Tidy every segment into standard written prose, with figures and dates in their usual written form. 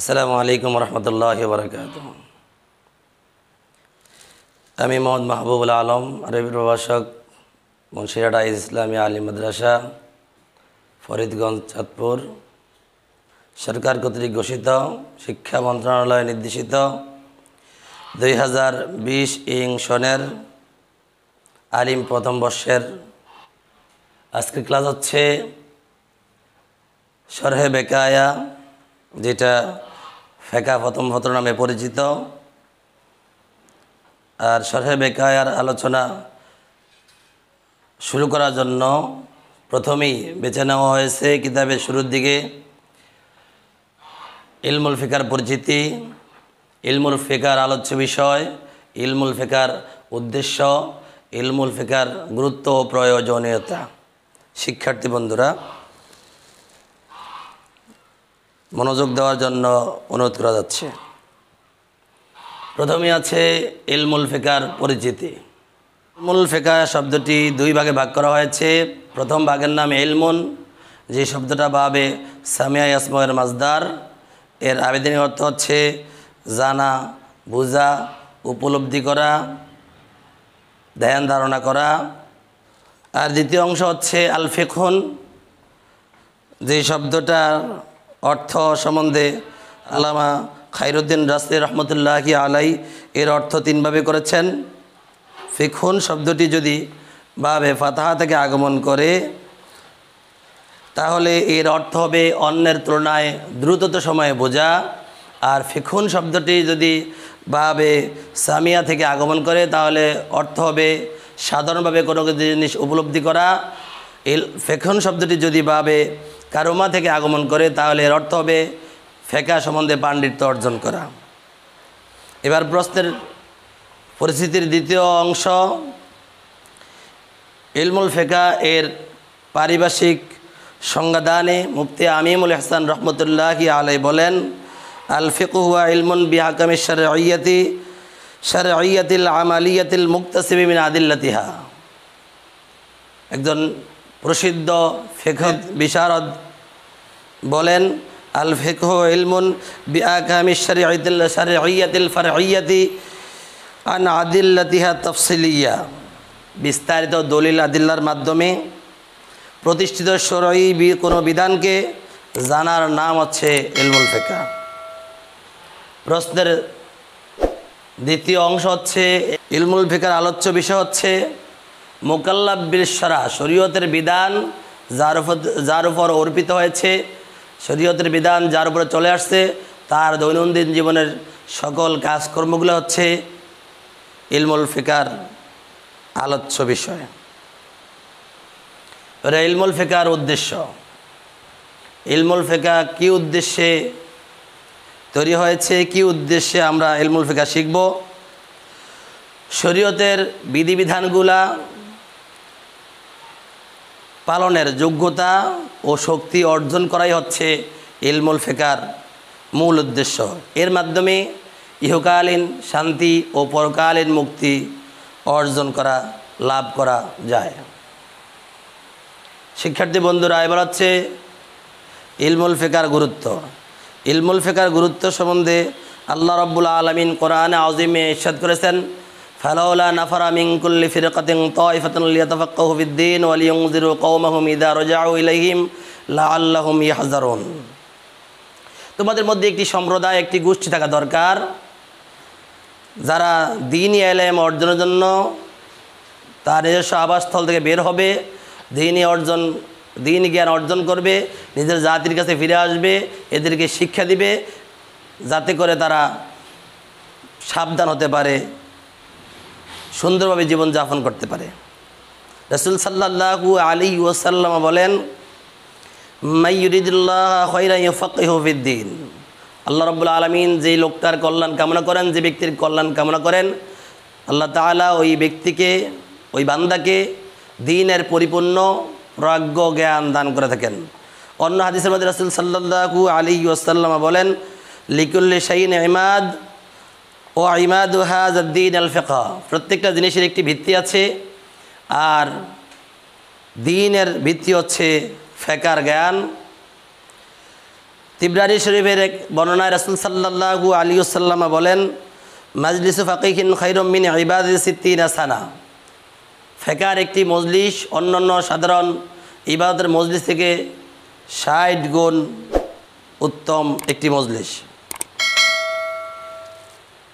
আসসালামু আলাইকুম রহমতুল্লাহি ওয়া বারাকাতুহু। আমি মোহাম্মদ মাহবুবুল আলম, আরবি প্রভাষক, মুনশিরহাট ইসলামি আলিম মাদ্রাসা, ফরিদগঞ্জ, চাঁদপুর। সরকার কর্তৃক ঘোষিত শিক্ষা মন্ত্রণালয় নির্দেশিত 2020 সনের আলিম প্রথম বর্ষের আজকের ক্লাস হচ্ছে শরহে বেকায়া, যেটা ফেকা প্রথম ফতর নামে পরিচিত। আর শরহে বেকায়ার আলোচনা শুরু করার জন্য প্রথমেই বেছে নেওয়া হয়েছে কিতাবের শুরুর দিকে ইলমুল ফিকার পরিচিতি, ইলমুল ফিকার আলোচ্য বিষয়, ইলমুল ফিকার উদ্দেশ্য, ইলমুল ফিকার গুরুত্ব ও প্রয়োজনীয়তা। শিক্ষার্থী বন্ধুরা, মনোযোগ দেওয়ার জন্য অনুরোধ করা যাচ্ছে। প্রথমে আছে ইলমুল ফিকার পরিচিতি। ইলমুল ফিকা শব্দটি দুই ভাগে ভাগ করা হয়েছে। প্রথম ভাগের নাম ইলমুন, যে শব্দটা ভাবে সামিয়া ইয়াসময়ের মাজদার। এর আবেদনীয় অর্থ হচ্ছে জানা, বোঝা, উপলব্ধি করা, ধ্যান ধারণা করা। আর দ্বিতীয় অংশ হচ্ছে আল ফিকহুন, যে শব্দটার অর্থ সম্বন্ধে আল্লামা খায়রুদ্দিন রাসি রহমতুল্লাহি আলাই এর অর্থ তিনভাবে করেছেন। ফিকহুন শব্দটি যদি ভাবে ফাতাহা থেকে আগমন করে, তাহলে এর অর্থ হবে অন্যের তুলনায় দ্রুততর সময়ে বোঝা। আর ফিকহুন শব্দটি যদি ভাবে সামিয়া থেকে আগমন করে, তাহলে অর্থ হবে সাধারণভাবে কোনো জিনিস উপলব্ধি করা। ফিকহুন শব্দটি যদি ভাবে কারুমা থেকে আগমন করে, তাহলে এর অর্থ হবে ফেকা সম্বন্ধে পাণ্ডিত্য অর্জন করা। এবার প্রশ্নের পরিস্থিতির দ্বিতীয় অংশ ইলমুল ফিকা এর পারিভাষিক সংজ্ঞাদানে মুফতি আমিমুল ইহসান রহমতুল্লাহি আলাইহি বলেন, আল ফিকহু ওয়া ইলমুন বিহাকামি শারঈয়্যতি শারঈয়্যতিল আমালিয়্যতিল মুক্তাসিবি মিন আদিল্লাতিহা। একজন প্রসিদ্ধ ফিকহ বিশারদ বলেন, আল ফিকহু ইলমুন বিহাকামি শারঈয়্যতিল শারঈয়্যতিল ফারঈয়্যতি আন আদিল্লাতিহা তাফসিলিয়া। বিস্তারিত দলিল আদিল্লার মাধ্যমে প্রতিষ্ঠিত শরঈ কোনো বিধানকে জানার নাম হচ্ছে ইলমুল ফিকা। প্রশ্নের দ্বিতীয় অংশ হচ্ছে ইলমুল ফিকার আলোচ্য বিষয় হচ্ছে মুকাল্লাব বিল শরআ, শরীয়তের বিধান যার উপর অর্পিত হয়েছে, শরীয়তের বিধান যার উপরে চলে আসছে, তার দৈনন্দিন জীবনের সকল কাজকর্মগুলো হচ্ছে ইলমুল ফিকার আলোচ্য বিষয়। ইলমুল ফিকার উদ্দেশ্য, ইলমুল ফিকা কি উদ্দেশ্যে তৈরি হয়েছে, কি উদ্দেশ্যে আমরা ইলমুল ফিকা শিখব। শরীয়তের বিধিবিধানগুলা পালনের যোগ্যতা ও শক্তি অর্জন করাই হচ্ছে ইলমুল ফিকার মূল উদ্দেশ্য। এর মাধ্যমে ইহকালীন শান্তি ও পরকালীন মুক্তি অর্জন করা, লাভ করা যায়। শিক্ষার্থী বন্ধুরা, এবার হচ্ছে ইলমুল ফিকার গুরুত্ব। ইলমুল ফিকার গুরুত্ব সম্বন্ধে আল্লাহ রাব্বুল আলামিন কোরআনে আযীমে ইরশাদ করেছেন, ফালাউলা নাফারা মিন কুল্লি ফিরকাতিন তায়িফাতুন লিয়াতাফাক্কাহু ফিদ-দীন ওয়া লিয়ুনযিরু কওমাহুম ইযা রাজাউ ইলাইহিম লাআল্লাহুম ইয়াহজারুন। তোমাদের মধ্যে একটি সম্প্রদায়, একটি গোষ্ঠী থাকা দরকার, যারা দ্বীনি ইলম অর্জনের জন্য তার নিজস্ব আবাসস্থল থেকে বের হবে, দ্বীনি জ্ঞান অর্জন করবে, নিজের জাতির কাছে ফিরে আসবে, এদেরকে শিক্ষা দিবে, যাতে করে তারা সাবধান হতে পারে, সুন্দরভাবে জীবনযাপন করতে পারে। রাসূল সাল্লাল্লাহু আলাইহি ওয়াসাল্লাম বলেন, মান ইউরিদুল্লাহা খায়রান ইয়াফাক্কিহু ফিদ-দীন। আল্লাহ রাব্বুল আলামিন যে লোকটার কল্যাণ কামনা করেন, যে ব্যক্তির কল্যাণ কামনা করেন, আল্লাহ তাআলা ওই ব্যক্তিকে, ওই বান্দাকে দ্বীনের পরিপূর্ণ প্রাজ্ঞ জ্ঞান দান করে থাকেন। অন্য হাদিসের মধ্যে রাসূল সাল্লাল্লাহু আলাইহি ওয়াসাল্লাম বলেন, লিকুল্লি শাইইন ইমাদ ওয়া ইমাদু হাযাদ দ্বীন আল ফিকহ। প্রত্যেকটা জিনিসের একটি ভিত্তি আছে, আর দ্বীনের ভিত্তি হচ্ছে ফিকার জ্ঞান। তিবরানী শরীফের এক বর্ণনায় রাসূল সাল্লাল্লাহু আলাইহি ওয়াসাল্লাম বলেন, মাজলিসু ফাকিহিন খায়রুম মিন ইবাদি 60 সানা। ফেকার একটি মজলিস অন্যান্য সাধারণ ইবাদতের মজলিস থেকে 60 গুণ উত্তম একটি মজলিস।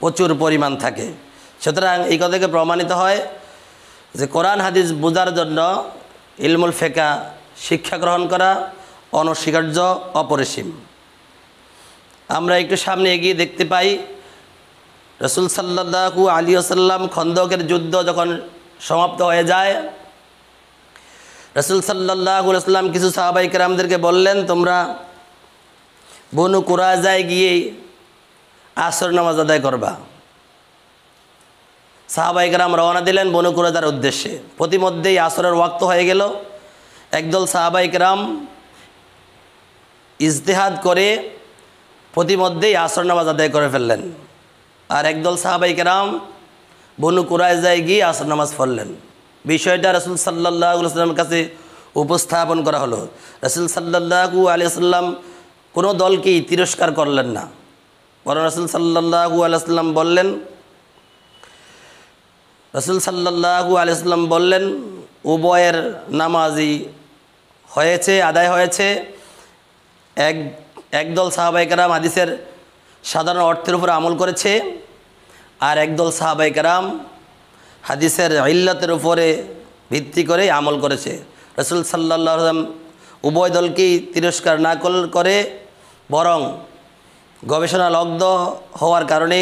প্রচুর পরিমাণ থাকে। সুতরাং এই কথা থেকে প্রমাণিত হয় যে কোরআন হাদিস বোঝার জন্য ইলমুল ফিকা শিক্ষা গ্রহণ করা অনস্বীকার্য, অপরিসীম। আমরা একটু সামনে এগিয়ে দেখতে পাই রাসূল সাল্লাল্লাহু আলাইহি ওয়াসাল্লাম খন্দকের যুদ্ধ যখন সমাপ্ত হয়ে যায়, রাসূল সাল্লাল্লাহু আলাইহি ওয়াসাল্লাম কিছু সাহাবায়ে কেরামদেরকে বললেন, তোমরা বনু কুরাজায় গিয়ে আসর নামাজ আদায় করবা। সাহাবায়ে কেরাম রওনা দিলেন বনু কুরাজার উদ্দেশ্যে। প্রতিমধ্যেই আসরের ওয়াক্ত হয়ে গেল। একদল সাহাবায়ে কেরাম ইজতিহাদ করে প্রতিমধ্যেই আসর নামাজ আদায় করে ফেললেন, আর একদল সাহাবায়ে কেরাম বনু কুরাইজায় গিয়ে আসর নামাজ পড়লেন। বিষয়টা রাসূল সাল্লাল্লাহু আলাইহি ওয়াসাল্লামের কাছে উপস্থাপন করা হলো। রাসূল সাল্লাল্লাহু আলাইহি ওয়াসাল্লাম কোনো দলকেই তিরস্কার করলেন না, বরং রাসূল সাল্লাল্লাহু আলাইহি ওয়াসাল্লাম বললেন উভয়ের নামাজই হয়েছে, আদায় হয়েছে। একদল সাহাবায়ে কেরাম হাদিসের সাধারণ অর্থের উপর আমল করেছে, আর একদল সাহাবায়ে কেরাম হাদিসের ইল্লাতের উপরে ভিত্তি করে আমল করেছে। রাসূল সাল্লাল্লাহু আলাইহি ওয়াসাল্লাম উভয় দলকেই তিরস্কার না করে বরং গবেষণা লগ্ন হওয়ার কারণে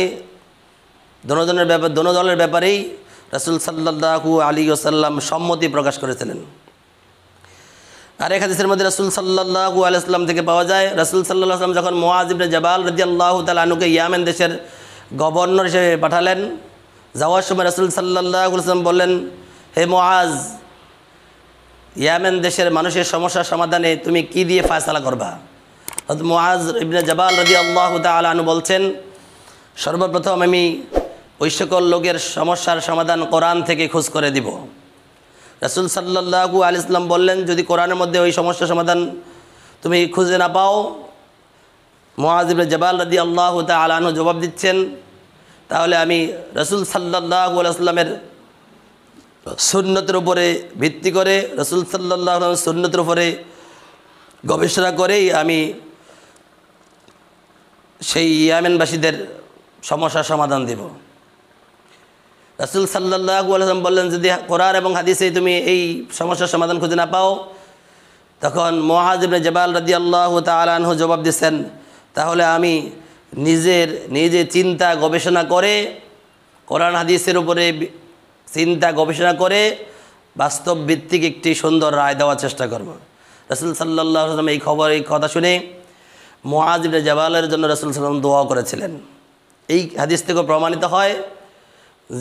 দোনো দলের ব্যাপারেই রাসূল সাল্লাল্লাহু আলাইহি ওয়াসাল্লাম সম্মতি প্রকাশ করেছিলেন। আর এক হাদিসের মধ্যে রাসূল সাল্লাল্লাহু আলাইহি ওয়াসাল্লাম থেকে পাওয়া যায়, রাসূল সাল্লাল্লাহু আলাইহি ওয়াসাল্লাম যখন মুয়াজ ইবনে জাবাল রাদিয়াল্লাহু তাআলা আনহুকে ইয়ামেন দেশের গভর্নর হিসেবে পাঠালেন, যাওয়ার সময় রাসূল সাল্লাল্লাহু আলাইহি ওয়াসাল্লাম বললেন, হে মুয়াজ, ইয়ামেন দেশের মানুষের সমস্যা সমাধানে তুমি কি দিয়ে ফয়সালা করবা? হযরত মুয়াজ ইবনে জাবাল রাদিয়াল্লাহু তাআলা আনহু বলছেন, সর্বপ্রথম আমি ওই সকল লোকের সমস্যার সমাধান কোরআন থেকে খোঁজ করে দিব। রাসূল সাল্লাল্লাহু আলাইহি ওয়াসাল্লাম বললেন, যদি কোরআনের মধ্যে ওই সমস্যা সমাধান তুমি খুঁজে না পাও, মুয়াজ ইবনে জাবাল রাদিয়াল্লাহু তাআলা আনহু জবাব দিচ্ছেন, তাহলে আমি রাসূল সাল্লাল্লাহু আলাইহি ওয়াসাল্লামের সুন্নতের উপরে ভিত্তি করে, রাসূল সাল্লাল্লাহু আলাইহি ওয়াসাল্লামের সুন্নতের উপরে গবেষণা করেই আমি সেই ইয়ামেনবাসীদের সমস্যার সমাধান দেব। রাসূল সাল্লাল্লাহু আলাইহি ওয়াসাল্লাম বললেন, যদি কোরআন এবং হাদিসে তুমি এই সমস্যার সমাধান খুঁজে না পাও, তখন মুয়াজ ইবনে জাবাল রাদিয়াল্লাহু তাআলা আনহু জবাব দিচ্ছেন, তাহলে আমি নিজে চিন্তা গবেষণা করে, কোরআন হাদিসের উপরে চিন্তা গবেষণা করে বাস্তব ভিত্তিক একটি সুন্দর রায় দেওয়ার চেষ্টা করব। রাসূল সাল্লাল্লাহু আলাইহি ওয়াসাল্লাম এই কথা শুনে মুয়াজ ইবনে জাবালের জন্য রাসূল সাল্লাল্লাহু আলাইহি ওয়াসাল্লাম দোয়া করেছিলেন। এই হাদিস থেকে প্রমাণিত হয়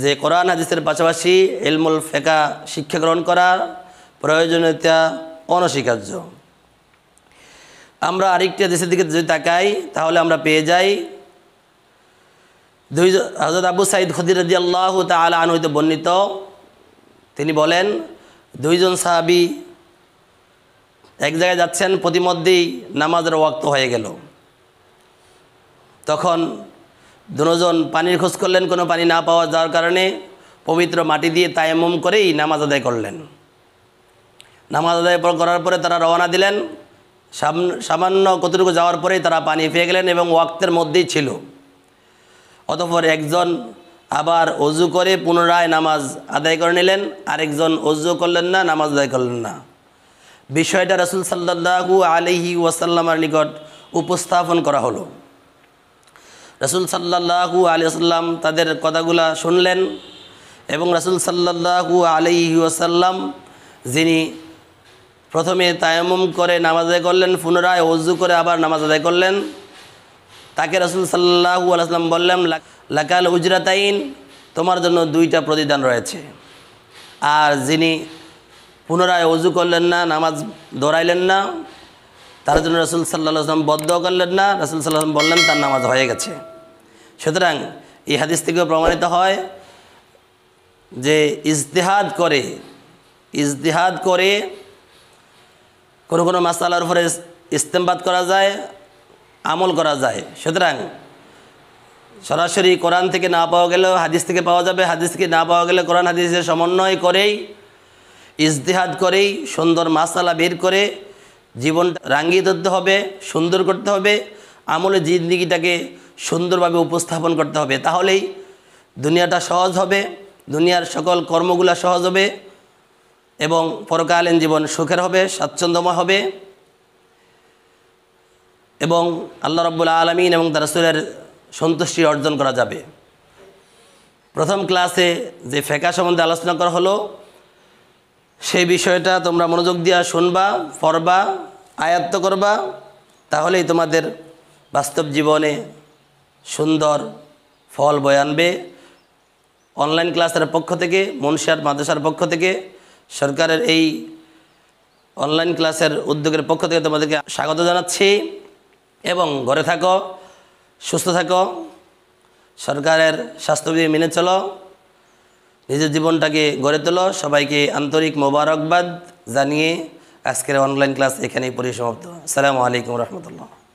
যে কোরআন হাদিসের পাশাপাশি ইলমুল ফিকা শিক্ষা গ্রহণ করার প্রয়োজনীয়তা অনস্বীকার্য। আমরা আরেকটি হাদিসের দিকে যদি তাকাই, তাহলে আমরা পেয়ে যাই হযরত আবু সাঈদ খুদরি রাদিয়াল্লাহু তাআলা আনহু হতে বর্ণিত, তিনি বলেন, দুইজন সাহাবী এক জায়গায় যাচ্ছেন, প্রতিমধ্যেই নামাজের ওয়াক্ত হয়ে গেল। তখন দুজন পানির খোঁজ করলেন, কোনো পানি না পাওয়া যাওয়ার কারণে পবিত্র মাটি দিয়ে তায়াম্মুম করেই নামাজ আদায় করলেন। নামাজ আদায় করার পরে তারা রওনা দিলেন, সামান্য কতটুকু যাওয়ার পরেই তারা পানি পেয়ে গেলেন এবং ওয়াক্তের মধ্যেই ছিল। অতঃপর একজন আবার ওযু করে পুনরায় নামাজ আদায় করে নিলেন, আরেকজন ওযু করলেন না, নামাজ আদায় করলেন না। বিষয়টা রাসূল সাল্লাল্লাহু আলাইহি ওয়াসাল্লামের নিকট উপস্থাপন করা হলো। রাসূল সাল্লাল্লাহু আলাইহি ওয়াসাল্লাম তাদের কথাগুলো শুনলেন এবং রাসূল সাল্লাল্লাহু আলাইহি ওয়াসাল্লাম যিনি প্রথমে তায়াম্মুম করে নামাজ আদায় করলেন, পুনরায় ওযু করে আবার নামাজ আদায় করলেন। তাকে রাসূল সাল্লাল্লাহু আলাইহি ওয়াসাল্লাম বললেন, লাকাল উজরাতাইন, তোমার জন্য দুইটা প্রতিদান রয়েছে। আর যিনি পুনরায় ওযু করলেন না, নামাজ ধরাইলেন না, তার জন্য রাসূল সাল্লাল্লাহু আলাইহি ওয়াসাল্লাম বদদোয়া করলেন না। রাসূল সাল্লাল্লাহু আলাইহি ওয়াসাল্লাম বললেন তার নামাজ হয়ে গেছে। সুতরাং এই হাদিস থেকে প্রমাণিত হয় যে ইজতিহাদ করে কোন কোন মাসালার উপরে ইস্তেমবাদ করা যায়, আমল করা যায়। সুতরাং সরাসরি কোরআন থেকে না পাওয়া গেলেও হাদিস থেকে পাওয়া যাবে, হাদিস থেকে না পাওয়া গেলে কোরআন হাদিসের সমন্বয় করেই ইজতিহাদ করেই সুন্দর মাসালা বের করে জীবনটা রাঙিয়ে ধরতে হবে, সুন্দর করতে হবে, আমলে জিন্দিগিটাকে সুন্দরভাবে উপস্থাপন করতে হবে। তাহলেই দুনিয়াটা সহজ হবে, দুনিয়ার সকল কর্মগুলা সহজ হবে এবং পরকালীন জীবন সুখের হবে, স্বাচ্ছন্দ্যময় হবে এবং আল্লাহ রাব্বুল আলামিন এবং তার রাসূলের সন্তুষ্টি অর্জন করা যাবে। প্রথম ক্লাসে যে ফিকহ সম্বন্ধে আলোচনা করা হলো সেই বিষয়টা তোমরা মনোযোগ দিয়ে শুনবা, পড়বা, আয়ত্ত করবা, তাহলেই তোমাদের বাস্তব জীবনে সুন্দর ফল বয়ে আনবে। অনলাইন ক্লাসের পক্ষ থেকে, মুনশিরাত মাদ্রাসার পক্ষ থেকে, সরকারের এই অনলাইন ক্লাসের উদ্যোগের পক্ষ থেকে তোমাদেরকে স্বাগত জানাচ্ছি এবং ঘরে থাকো, সুস্থ থাকো, সরকারের স্বাস্থ্যবিধি মেনে চলো, নিজের জীবনটাকে গড়ে তোলো। সবাইকে আন্তরিক মোবারকবাদ জানিয়ে আজকের অনলাইন ক্লাস এখানেই পরিসমাপ্ত। আসসালামু আলাইকুম রহমতুল্লাহ।